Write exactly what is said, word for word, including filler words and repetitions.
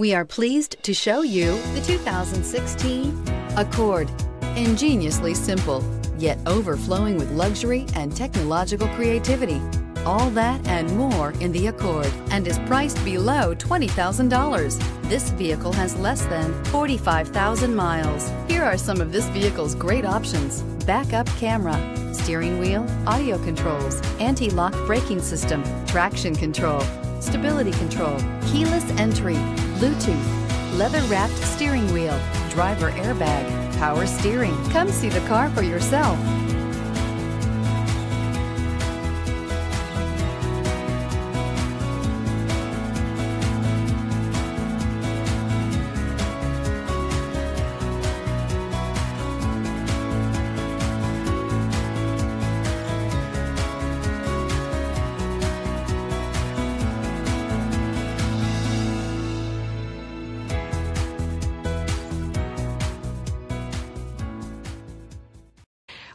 We are pleased to show you the two thousand sixteen Accord. Ingeniously simple, yet overflowing with luxury and technological creativity. All that and more in the Accord, and is priced below twenty thousand dollars. This vehicle has less than forty-five thousand miles. Here are some of this vehicle's great options: backup camera, steering wheel audio controls, anti-lock braking system, traction control, stability control, keyless entry, Bluetooth, leather-wrapped steering wheel, driver airbag, power steering. Come see the car for yourself.